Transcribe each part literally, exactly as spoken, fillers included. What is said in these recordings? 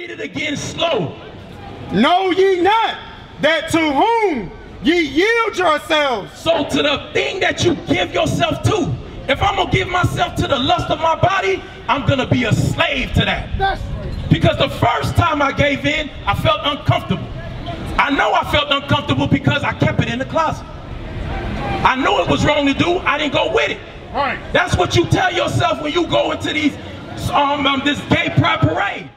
read it again slow. Know ye not that to whom ye yield yourselves? So to the thing that you give yourself to. If I'm going to give myself to the lust of my body, I'm going to be a slave to that. That's right. Because the first time I gave in, I felt uncomfortable. I know I felt uncomfortable because I kept it in the closet. I knew it was wrong to do. I didn't go with it. Right. That's what you tell yourself when you go into these um, um this gay pride parade.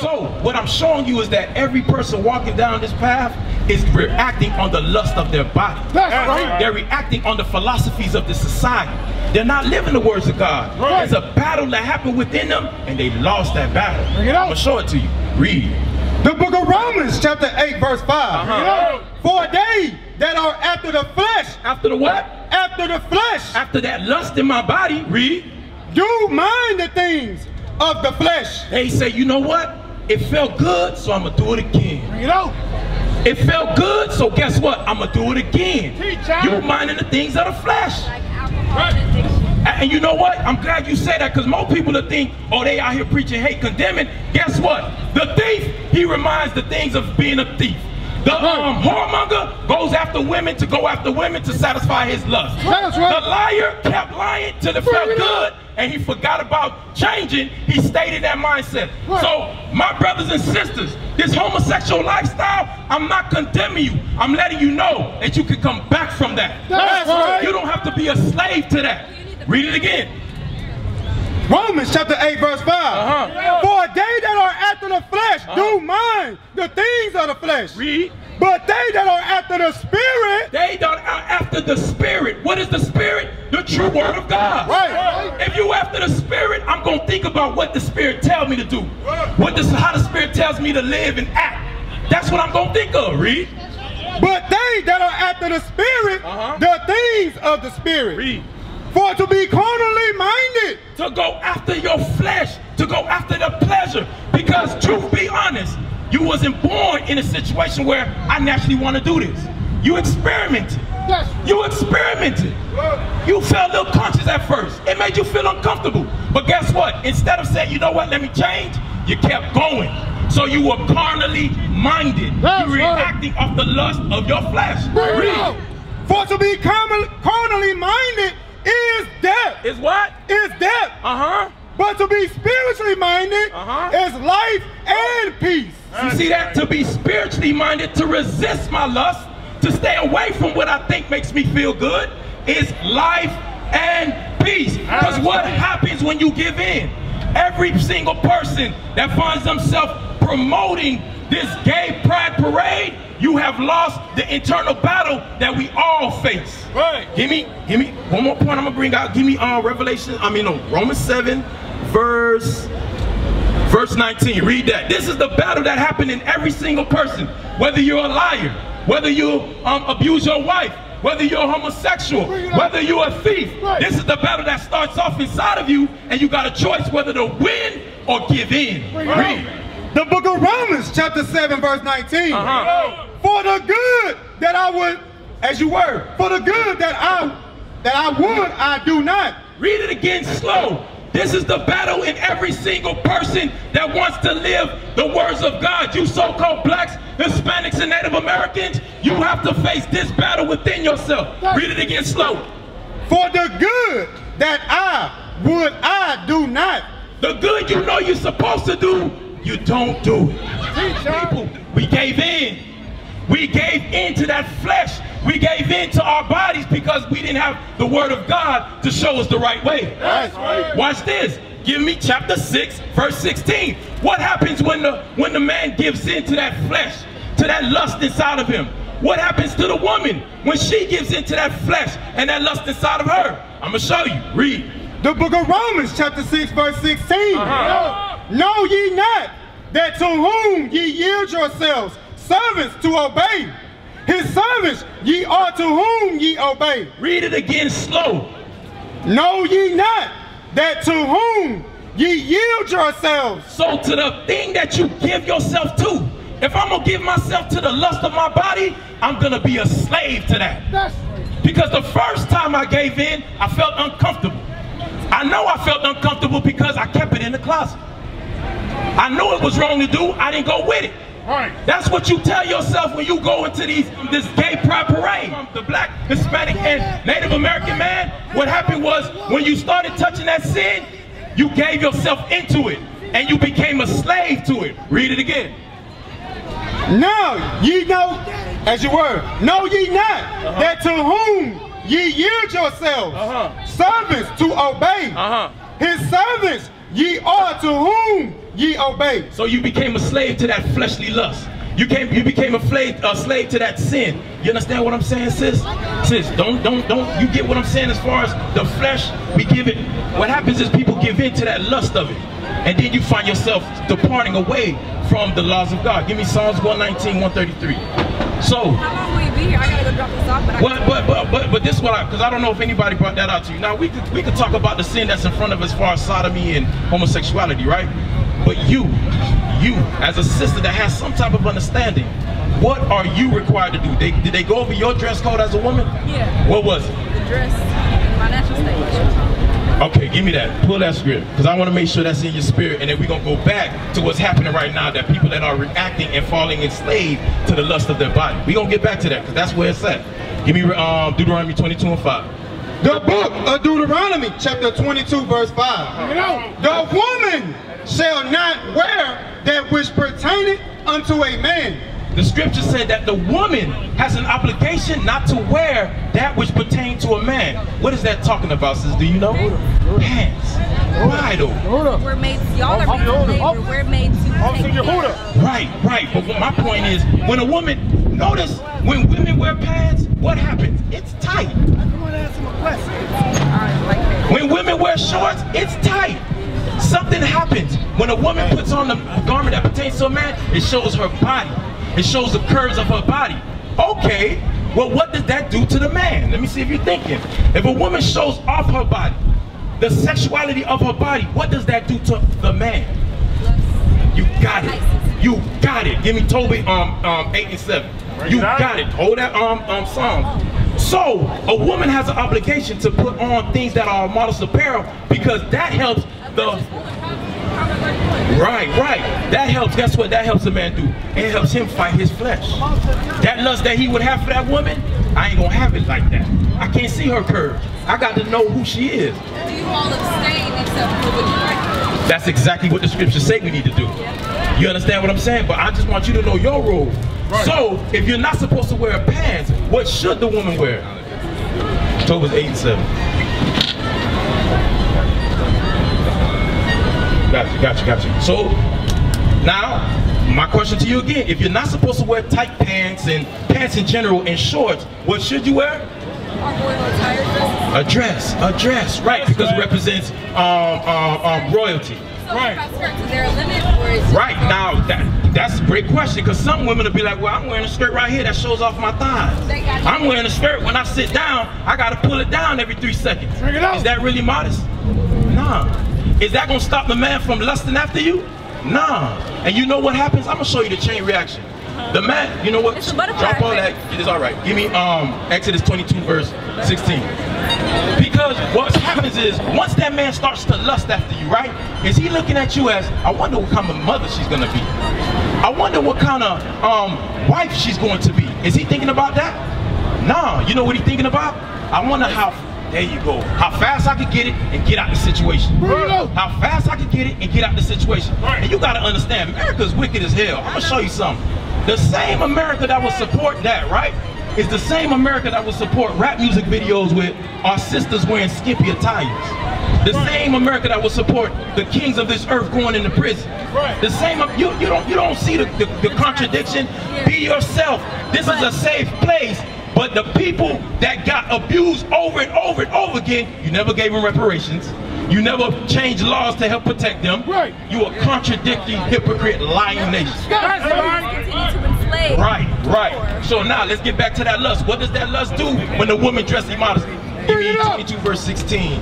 So what I'm showing you is that every person walking down this path is reacting on the lust of their body. That's right. They're reacting on the philosophies of the society. They're not living the words of God. Right. There's a battle that happened within them, and they lost that battle. Bring it out. I'm going to show it to you. Read. The book of Romans, chapter eight, verse five. Uh-huh. For they that are after the flesh. After the what? After the flesh. After that lust in my body. Read. Do mind the things of the flesh. They say, you know what? It felt good, so I'm going to do it again. Bring it out. It felt good, so guess what? I'm going to do it again. You're minding the things of the flesh. Like alcohol, right. And you know what? I'm glad you said that, because most people that think, oh, they out here preaching hate, condemning. Guess what? The thief, he reminds the things of being a thief. The um, whoremonger goes after women to go after women to satisfy his lust. Right. The liar kept lying till it felt good, and he forgot about changing. He stayed in that mindset. Right. So, my brothers and sisters, this homosexual lifestyle, I'm not condemning you. I'm letting you know that you can come back from that. That's right. You don't have to be a slave to that. Read it again. Romans chapter eight, verse five. Uh-huh. For they that are after the flesh uh-huh. do mind the things of the flesh. Read. But they that are after the spirit. They that are after the spirit. What is the spirit? The true word of God. Right. If you after the spirit, I'm going to think about what the spirit tells me to do. What this, how the spirit tells me to live and act. That's what I'm going to think of. Read. But they that are after the spirit, uh-huh. the things of the spirit. Read. For to be carnally minded. To go after your flesh. To go after the pleasure. Because truth be honest, you wasn't born in a situation where I naturally want to do this. You experimented. Yes. You experimented. You felt a little conscious at first. It made you feel uncomfortable. But guess what? Instead of saying, you know what, let me change, you kept going. So you were carnally minded. Yes, you were reacting right. off the lust of your flesh. Read. For to be carnally minded is death. Is what? Is death. Uh-huh. But to be spiritually minded uh-huh. is life and peace. You see that? To be spiritually minded, to resist my lust, to stay away from what I think makes me feel good, is life and peace. Because what happens when you give in? Every single person that finds themselves promoting this gay pride parade, you have lost the internal battle that we all face. Right. Give me, give me one more point. I'm gonna bring out. Give me uh, Revelation. I mean, no, Romans seven, verse, verse nineteen. Read that. This is the battle that happened in every single person. Whether you're a liar, whether you um, abuse your wife, whether you're homosexual, whether you're a thief. Right. This is the battle that starts off inside of you, and you got a choice whether to win or give in. Read. The book of Romans, chapter seven, verse nineteen. Uh-huh. For the good that I would, as you were, for the good that I that I would, I do not. Read it again slow. This is the battle in every single person that wants to live the words of God. You so-called blacks, Hispanics, and Native Americans, you have to face this battle within yourself. Read it again slow. For the good that I would, I do not. The good you know you're supposed to do, you don't do it. People, we gave in. We gave in to that flesh. We gave in to our bodies because we didn't have the word of God to show us the right way. That's right. Watch this. Give me chapter six, verse sixteen. What happens when the when the man gives in to that flesh, to that lust inside of him? What happens to the woman when she gives in to that flesh and that lust inside of her? I'm going to show you. Read. The book of Romans, chapter six, verse sixteen. Uh-huh. Know ye not that to whom ye yield yourselves servants to obey, his servants ye are to whom ye obey. Read it again slow. Know ye not that to whom ye yield yourselves. So to the thing that you give yourself to. If I'm going to give myself to the lust of my body, I'm going to be a slave to that. That's because the first time I gave in, I felt uncomfortable. I know I felt uncomfortable because I kept it in the closet. I knew it was wrong to do, I didn't go with it. Right. That's what you tell yourself when you go into these this gay pride parade. The black, Hispanic, and Native American man, what happened was when you started touching that sin, you gave yourself into it and you became a slave to it. Read it again. Now ye know, as you were, know ye not uh-huh. that to whom ye yield yourselves uh-huh. servants to obey, uh-huh. his servants ye are to whom ye obey. So you became a slave to that fleshly lust. You came, you became a slave, a slave to that sin. You understand what I'm saying, sis? Sis, don't, don't, don't. You get what I'm saying as far as the flesh? We give it. What happens is people give in to that lust of it, and then you find yourself departing away from the laws of God. Give me Psalms one nineteen, one thirty-three. So. How long will you be here? I gotta go drop this off. But I but, but but but but this is what I, because I don't know if anybody brought that out to you. Now we could we could talk about the sin that's in front of us as far as sodomy and homosexuality, right? But you, you, as a sister that has some type of understanding, what are you required to do? They, did they go over your dress code as a woman? Yeah. What was it? The dress, my natural state. Okay, give me that. Pull that script, because I want to make sure that's in your spirit, and then we're going to go back to what's happening right now, that people that are reacting and falling enslaved to the lust of their body. We're going to get back to that, because that's where it's at. Give me um, Deuteronomy twenty-two and five. The book of Deuteronomy, chapter twenty-two, verse five. The woman shall not wear that which pertaineth unto a man. The scripture said that the woman has an obligation not to wear that which pertains to a man. What is that talking about, sis? Do you know? Pants. Bridle. We're made, y'all are made, we're made to. Right, right. But what my point is, when a woman, notice, when women wear pants, what happens? It's tight. When women wear shorts, it's tight. Something happens when a woman puts on the garment that pertains to a man. It shows her body. It shows the curves of her body. Okay, well, what does that do to the man? Let me see if you're thinking. If a woman shows off her body, the sexuality of her body, what does that do to the man? You got it. You got it. Give me Tobit um, um, eight and seven. You got it. Hold that um, um, Psalms. So, a woman has an obligation to put on things that are modest apparel, because that helps the... Right, right. That helps. Guess what? That helps a man do. It helps him fight his flesh. That lust that he would have for that woman, I ain't gonna have it like that. I can't see her curves. I got to know who she is. Do you all abstain except for what you like? That's exactly what the scriptures say we need to do. You understand what I'm saying? But I just want you to know your role. Right. So, if you're not supposed to wear pants, what should the woman wear? Tobit eight and seven. Gotcha, gotcha, gotcha. So, now, my question to you again. If you're not supposed to wear tight pants and pants in general and shorts, what should you wear? A dress, a dress, right, because it represents um, um, um, royalty. Right. Right, now that that's a great question, because some women will be like, well, I'm wearing a skirt right here that shows off my thighs. I'm wearing a skirt when I sit down, I gotta pull it down every three seconds. Is that really modest? Nah. Is that gonna stop the man from lusting after you? Nah. And you know what happens? I'm gonna show you the chain reaction. The man, you know what? Drop all that. It is all right. Give me um Exodus twenty-two verse sixteen. Because what happens is, once that man starts to lust after you, right? Is he looking at you as, I wonder what kind of mother she's gonna be. I wonder what kind of um wife she's going to be. Is he thinking about that? Nah. You know what he's thinking about? I wonder how. There you go. How fast I could get it and get out the situation. How fast I could get it and get out the situation. And you gotta understand, America's wicked as hell. I'm gonna show you something. The same America that will support that, right, is the same America that will support rap music videos with our sisters wearing skimpy attires. The same America that will support the kings of this earth going into prison. The same, you, you don't you don't see the, the, the contradiction. Be yourself. This is a safe place. But the people that got abused over and over and over again, you never gave them reparations. You never changed laws to help protect them. Right. You a contradicting, hypocrite, lying nation. Right, right, right. So now let's get back to that lust. What does that lust do when the woman dresses immodestly? Give me, chapter twenty-two verse sixteen.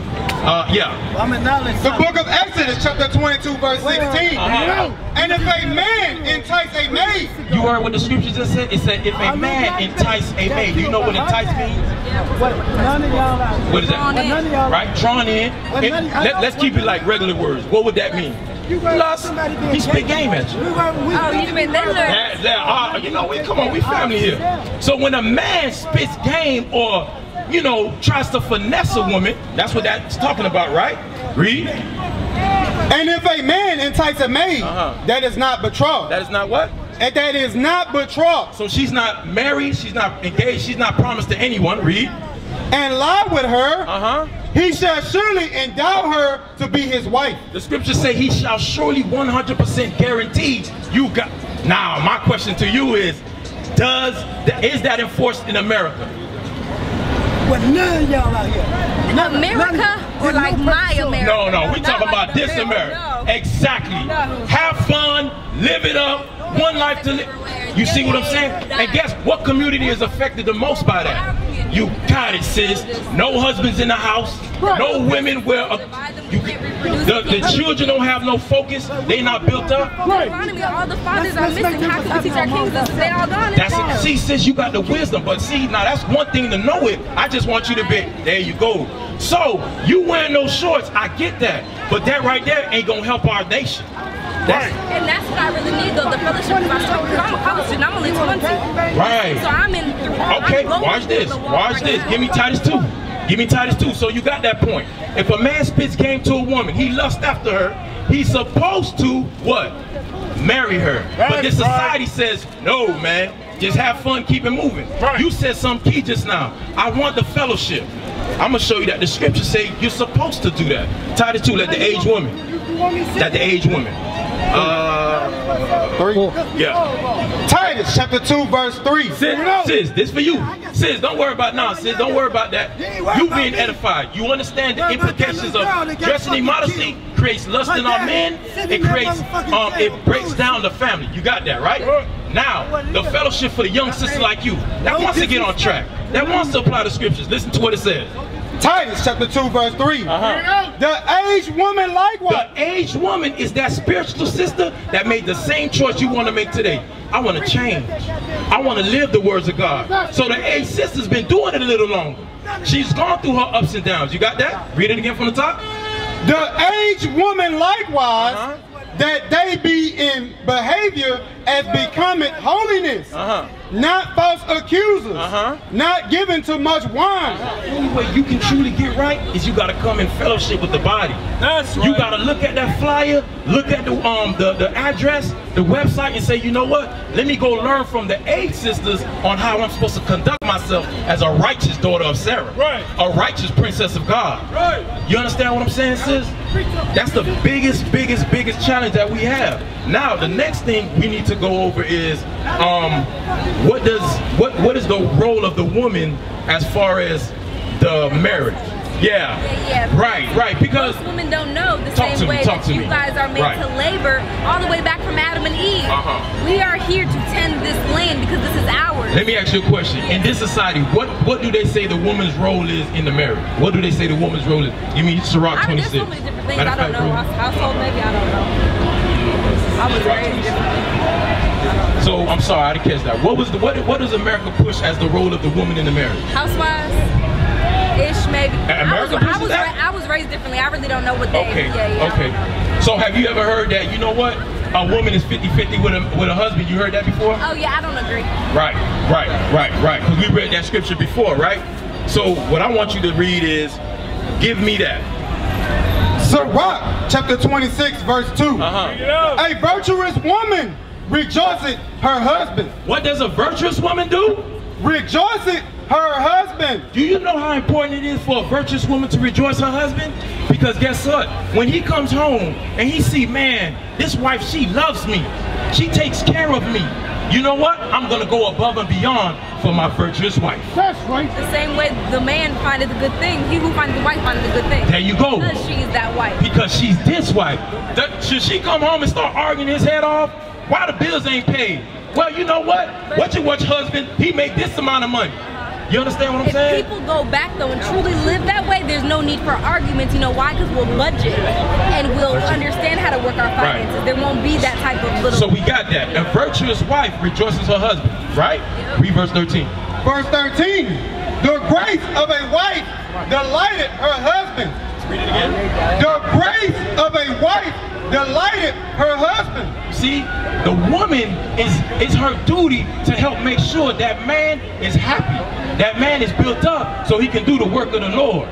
Uh, yeah. Well, I'm acknowledging the book of Exodus chapter twenty-two verse sixteen. Uh-huh. And if a man entice a maid. You heard what the scripture just said? It said if a man entice a maid. Do you know what entice means? What, none of y'all are. What is that? None of y'all. Right? Drawn in. It, let, let's keep it like regular words. What would that mean? Plus, he's big game at you. Oh, you mean they learn. There are, you know, we come on, we family here. So when a man spits game or, you know, tries to finesse a woman, that's what that's talking about, right? Read. And if a man entice a maid, uh-huh. that is not betrothed. That is not what? And that is not betrothed. So she's not married, she's not engaged, she's not promised to anyone. Read. And lie with her, uh-huh. he shall surely endow her to be his wife. The scriptures say he shall surely one hundred percent guarantee you got. Now, my question to you is, does the, is that enforced in America? Well, none of y'all out here. None, America none, or like my America? No, no, we talk about like this America. America. No. Exactly. No. Have fun, live it up, no. one life to live. You see what I'm saying? And guess what community is affected the most by that? You got it, sis. No husbands in the house. No women where a, you, the, the children don't have no focus. They not built up. All the fathers are missing. How can we teach our kids this? They all gone. That's it. See, sis, you got the wisdom, but see, now that's one thing to know it. I just want you to be. There you go. So you wearing those shorts? I get that, but that right there ain't gonna help our nation. That's, and that's what I really need, though, the fellowship of my soul, because I'm a college student, I'm only twenty. Right. So I'm in through. Okay, watch this, watch this. Give me Titus two. Give me Titus two. So you got that point. If a man spits game to a woman, he lusts after her, he's supposed to, what? Marry her. But this society says, no, man. Just have fun, keep it moving. You said something key just now. I want the fellowship. I'm going to show you that the scripture say you're supposed to do that. Titus two, let the aged woman. Let the aged woman. Uh, three. Yeah. Titus chapter two verse three. Sis, sis, this for you. Sis, don't worry about now. Sis, don't worry about that. You being edified. You understand the implications of dressing in modesty creates lust in our men. It creates, um, it breaks down the family. You got that, right? Now, the fellowship for the young sister like you that wants to get on track, that wants to apply the scriptures. Listen to what it says. Titus chapter two verse three. Uh-huh. The aged woman likewise. The aged woman is that spiritual sister that made the same choice you want to make today. I want to change. I want to live the words of God. So the aged sister's been doing it a little longer. She's gone through her ups and downs. You got that? Read it again from the top. The aged woman likewise, uh-huh. that they be in behavior as becometh holiness. Uh-huh. Not false accusers, uh-huh. not given to much wine. The only way you can truly get right is you gotta come in fellowship with the body. That's right. You gotta look at that flyer, look at the um the, the address, the website, and say, you know what? Let me go learn from the eight sisters on how I'm supposed to conduct myself as a righteous daughter of Sarah, right. a righteous princess of God. Right. You understand what I'm saying, sis? That's the biggest, biggest, biggest challenge that we have. Now, the next thing we need to go over is um. What does what what is the role of the woman as far as the marriage? Yeah. yeah, yeah. Right, right. Because most women don't know the same way that you guys are made to labor all the way back from Adam and Eve. Uh-huh. We are here to tend this land because this is ours. Let me ask you a question. In this society, what what do they say the woman's role is in the marriage? What do they say the woman's role is? You mean Sirach twenty-six? I mean, there's so many different things. I don't know. Household, maybe I don't know. I was raised differently. So I'm sorry, I didn't catch that. What was the what? What does America push as the role of the woman in the marriage? Housewives, ish maybe. America I was, pushes I was, that? I was raised differently. I really don't know what they. Okay. Yeah, yeah, okay. So have you ever heard that? You know what? A woman is fifty fifty with a with a husband. You heard that before? Oh yeah, I don't agree. Right, right, right, right. Because we read that scripture before, right? So what I want you to read is, give me that. Sirach chapter twenty-six verse two. Uh-huh. A virtuous woman rejoiceth her husband. What does a virtuous woman do? Rejoiceth her husband. Do you know how important it is for a virtuous woman to rejoice her husband? Because guess what? When he comes home and he see, man, this wife, she loves me. She takes care of me. You know what? I'm going to go above and beyond for my virtuous wife. That's right. The same way the man findeth a good thing, he who findeth the wife findeth a good thing. There you go. Because she's that wife. Because she's this wife. That, should she come home and start arguing his head off? Why the bills ain't paid? Well, you know what? What you watch husband, he make this amount of money. You understand what I'm saying? If people go back though and truly live that way, there's no need for arguments. You know why? Because we'll budget and we'll understand how to work our finances. Right. There won't be that type of little. So we got that. A virtuous wife rejoices her husband, right? Yep. Read verse thirteen. Verse thirteen. The grace of a wife delighted her husband. Read it again. The grace of a wife delighted her husband. See, the woman is, it's her duty to help make sure that man is happy, that man is built up so he can do the work of the Lord.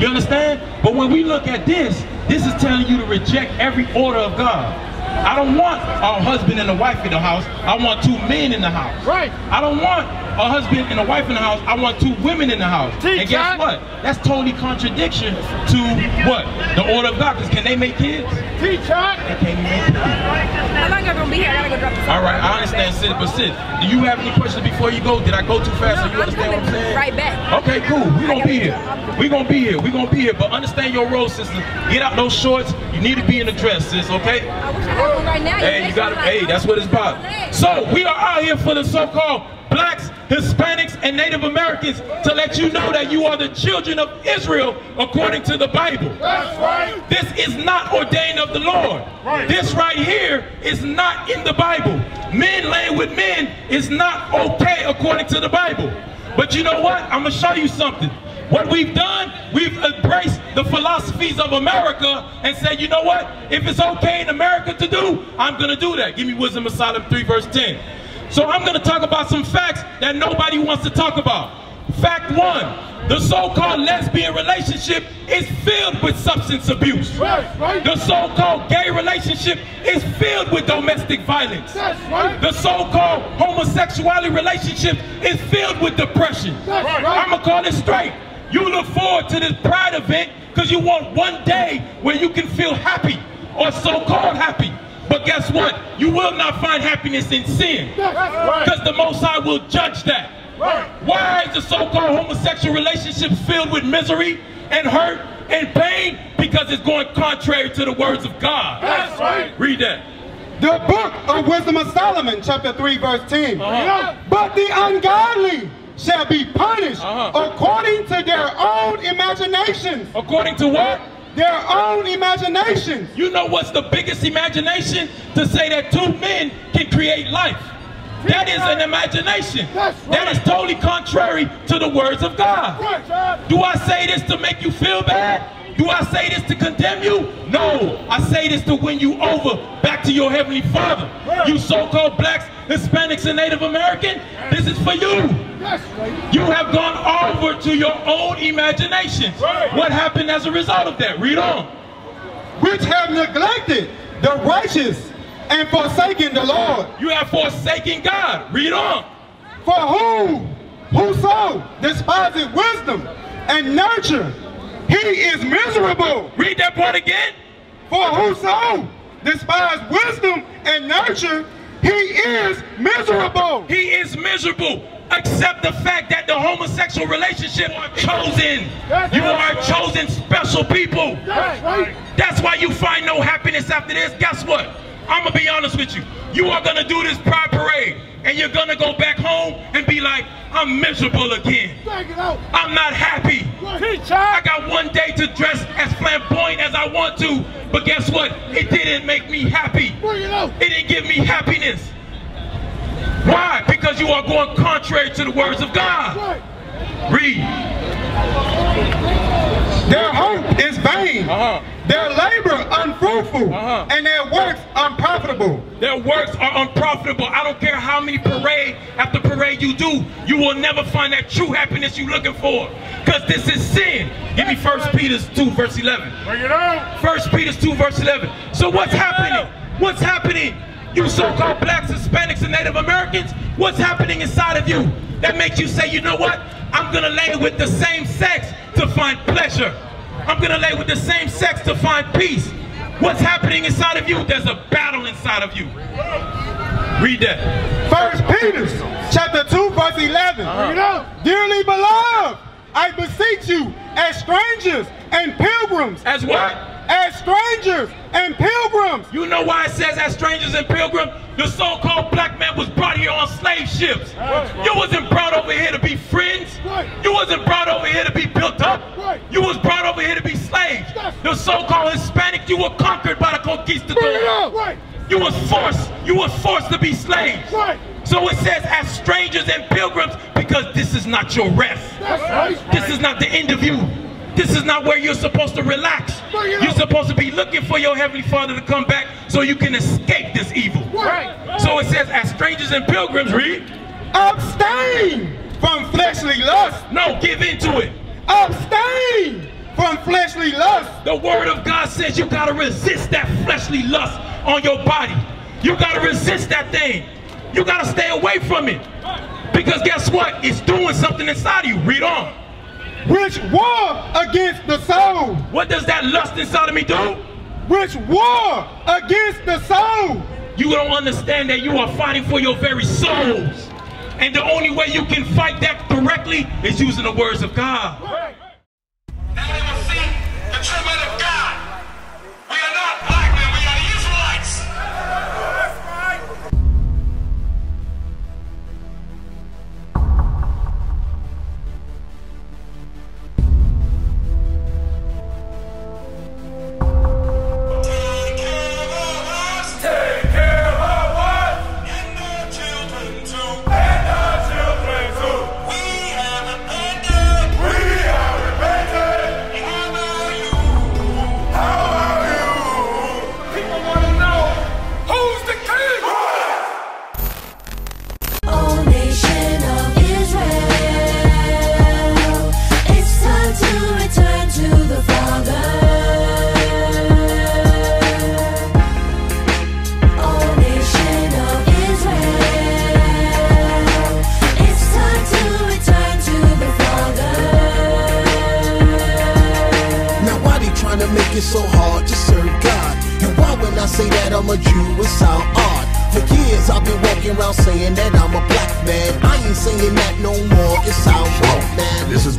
You understand? But when we look at this, this is telling you to reject every order of God. I don't want a husband and a wife in the house. I want two men in the house. Right. I don't want a husband and a wife in the house. I want two women in the house. Teach, and guess what? That's totally contradiction to what? The order of God. Because can they make kids? Teach, John. They can't make kids. I'm not going to be here. I got to go drop this. All right. I understand, sis. But sis, do you have any questions before you go? Did I go too fast? No, so you I'm understand what I'm saying? Right back. Okay, cool. We're going to be here. We're going to be here. We're going to be here. But understand your role, sister. Get out those shorts. You need to be in the dress, sis. Okay? I wish I had one right now. Hey, you got it. Hey, that's what it's about. So we are out here for the so-called Blacks, Hispanics, and Native Americans to let you know that you are the children of Israel according to the Bible. That's right. This is not ordained of the Lord. Right. This right here is not in the Bible. Men laying with men is not okay according to the Bible. But you know what? I'm going to show you something. What we've done, we've embraced the philosophies of America and said, you know what? If it's okay in America to do, I'm going to do that. Give me Wisdom of Solomon three verse ten. So I'm going to talk about some facts that nobody wants to talk about. Fact one, the so-called lesbian relationship is filled with substance abuse. Right, right. The so-called gay relationship is filled with domestic violence. That's right. The so-called homosexuality relationship is filled with depression. That's right. I'm going to call it straight. You look forward to this pride event because you want one day where you can feel happy or so-called happy. But guess what? You will not find happiness in sin. Because the Most High will judge that. Why is the so-called homosexual relationship filled with misery and hurt and pain? Because it's going contrary to the words of God. That's right. Read that. The book of Wisdom of Solomon, chapter three, verse ten. Uh-huh. But the ungodly shall be punished uh-huh. according to their own imaginations. According to what? Their own imagination. You know what's the biggest imagination? To say that two men can create life. That is an imagination. That's right. That is totally contrary to the words of God. Do I say this to make you feel bad? Do I say this to condemn you? No. I say this to win you over back to your Heavenly Father. You so-called Blacks, Hispanics, and Native American, this is for you. You have gone over to your own imaginations. What happened as a result of that? Read on. Which have neglected the righteous and forsaken the Lord. You have forsaken God. Read on. For whom, whoso despiseth wisdom and nurture, he is miserable. Read that part again. For whoso despises wisdom and nurture, he is miserable. He is miserable. Accept the fact that the homosexual relationship are chosen. That's you are right. chosen special people. That's right. That's why you find no happiness after this. Guess what? I'm going to be honest with you. You are going to do this pride parade. And you're going to go back home and be like, I'm miserable again. I'm not happy. I got one day to dress as flamboyant as I want to. But guess what? It didn't make me happy. It didn't give me happiness. Why? Because you are going contrary to the words of God. Read. Their hope is vain. Uh-huh. Their labor unfruitful, uh-huh. and their works unprofitable. Their works are unprofitable. I don't care how many parade after parade you do, you will never find that true happiness you're looking for. Because this is sin. Give me first Peter two, verse eleven. Bring it on. first Peter two, verse eleven. So what's happening? What's happening? You so-called Blacks, Hispanics, and Native Americans, what's happening inside of you that makes you say, you know what? I'm going to lay with the same sex to find pleasure. I'm going to lay with the same sex to find peace. What's happening inside of you? There's a battle inside of you. Read that. first Peter chapter two, verse eleven. Uh-huh. Dearly beloved, I beseech you as strangers and pilgrims. As what? as strangers and pilgrims. You know why it says as strangers and pilgrims? The so-called black man was brought here on slave ships. Right. You wasn't brought over here to be friends. Right. You wasn't brought over here to be built up. Right. You was brought over here to be slaves. That's the so-called Hispanic, you were conquered by the conquistadors. Right. You was forced, you were forced to be slaves. Right. So it says as strangers and pilgrims, because this is not your rest. That's right. This is not the end of you. This is not where you're supposed to relax. You're supposed to be looking for your Heavenly Father to come back so you can escape this evil. Right. So it says, as strangers and pilgrims, read. Abstain from fleshly lust. No, give into it. Abstain from fleshly lust. The Word of God says you got to resist that fleshly lust on your body. You got to resist that thing. You got to stay away from it. Because guess what? It's doing something inside of you. Read on. Which war against the soul. What does that lust inside of me do? Which war against the soul. You don't understand that you are fighting for your very souls. And the only way you can fight that directly is using the words of God. Right. Now they will see the treatment of God. We are not black men, we are the Israelites. That's right. It's so hard to serve God. And why when I say that I'm a Jew, it sound odd. For years I've been walking around saying that I'm a black man. I ain't saying that no more, it sound wrong, man. This is